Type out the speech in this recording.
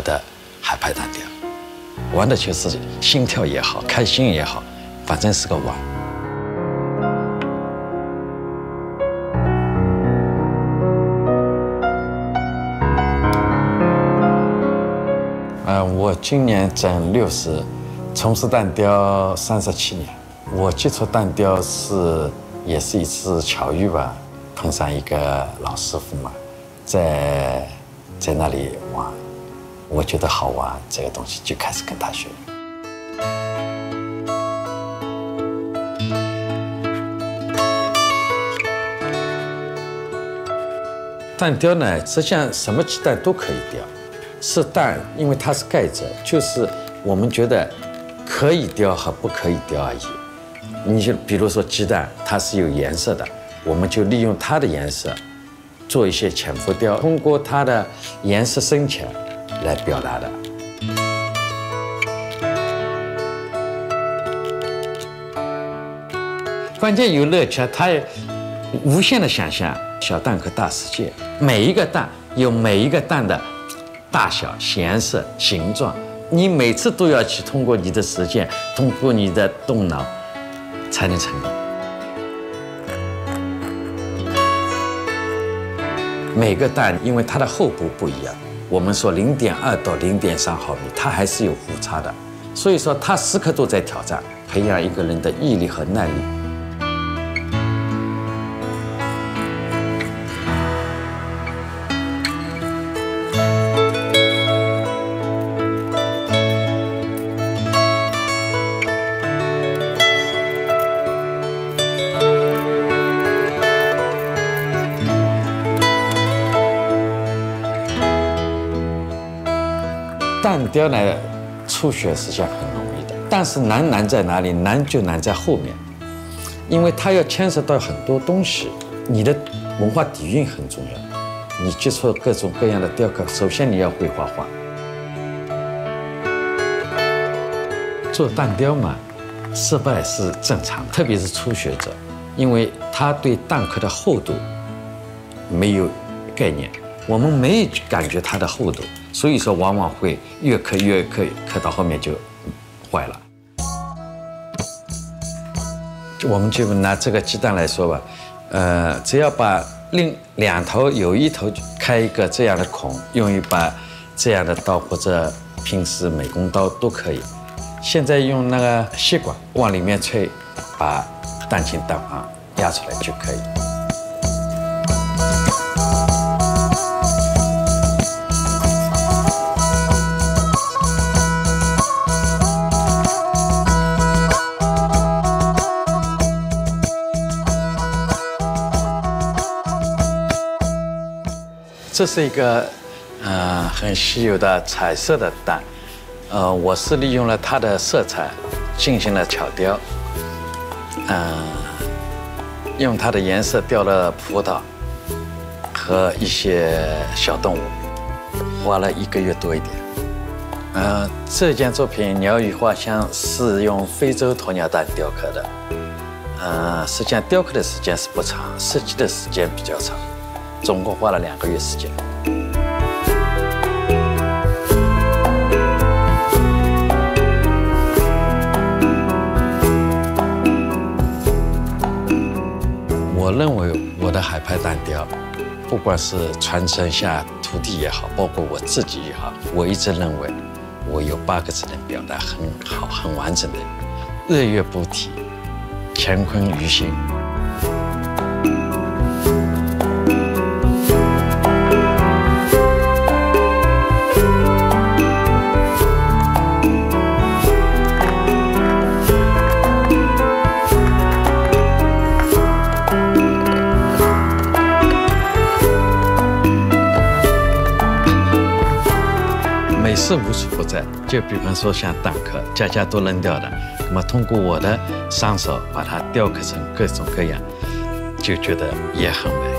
我的海派单调，玩的就是心跳也好，开心也好，反正是个玩。我今年整60，从事蛋雕37年。我接触蛋雕也是一次巧遇吧，碰上一个老师傅嘛，在那里玩，我觉得好玩这个东西，就开始跟他学。蛋雕呢，实际上什么鸡蛋都可以雕，是蛋，因为它是盖着，就是我们觉得可以雕和不可以雕而已。你就比如说鸡蛋，它是有颜色的，我们就利用它的颜色。 做一些浅浮雕，通过它的颜色深浅来表达的。关键有乐趣，它无限的想象。小蛋壳大世界，每一个蛋有每一个蛋的大小、颜色、形状，你每次都要去通过你的实践，通过你的动脑，才能成功。 每个蛋，因为它的厚薄不一样，我们说0.2到0.3毫米，它还是有误差的。所以说，它时刻都在挑战，培养一个人的毅力和耐力。蛋雕呢，初学实际上很容易的，但是难在哪里？难就难在后面，因为它要牵涉到很多东西，你的文化底蕴很重要。你接触各种各样的雕刻，首先你要会画画。做蛋雕嘛，失败是正常的，特别是初学者，因为他对蛋壳的厚度没有概念。 我们没感觉它的厚度，所以说往往会越刻越刻，刻到后面就坏了。我们就拿这个鸡蛋来说吧，只要把两头有一头开一个这样的孔，用一把这样的刀或者平时美工刀都可以。现在用那个吸管往里面吹，把蛋清蛋黄压出来就可以。 这是一个，很稀有的彩色的蛋，我是利用了它的色彩进行了巧雕，用它的颜色雕了葡萄和一些小动物，花了1个月多一点。这件作品《鸟语花香》是用非洲鸵鸟蛋雕刻的，实际上雕刻的时间是不长，设计的时间比较长。 总共花了2个月时间。我认为我的海派蛋雕，不管是传承下徒弟也好，包括我自己也好，我一直认为我有8个字能表达很好、很完整的：日月不体，乾坤于心。 是无处不在，就比方说像蛋壳，家都扔掉的，那么通过我的双手把它雕刻成各种各样，就觉得也很美。